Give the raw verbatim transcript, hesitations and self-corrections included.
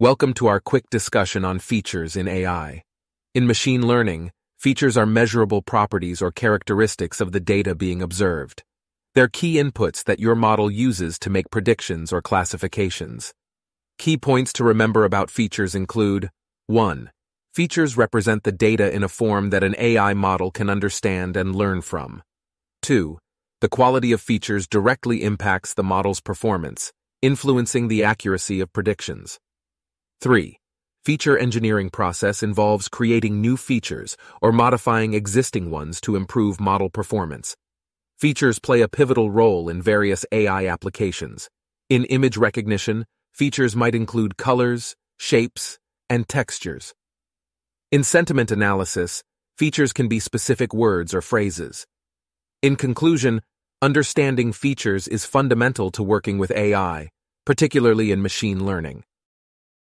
Welcome to our quick discussion on features in A I. In machine learning, features are measurable properties or characteristics of the data being observed. They're key inputs that your model uses to make predictions or classifications. Key points to remember about features include: one. Features represent the data in a form that an A I model can understand and learn from. two. The quality of features directly impacts the model's performance, influencing the accuracy of predictions. three. Feature engineering process involves creating new features or modifying existing ones to improve model performance. Features play a pivotal role in various A I applications. In image recognition, features might include colors, shapes, and textures. In sentiment analysis, features can be specific words or phrases. In conclusion, understanding features is fundamental to working with A I, particularly in machine learning.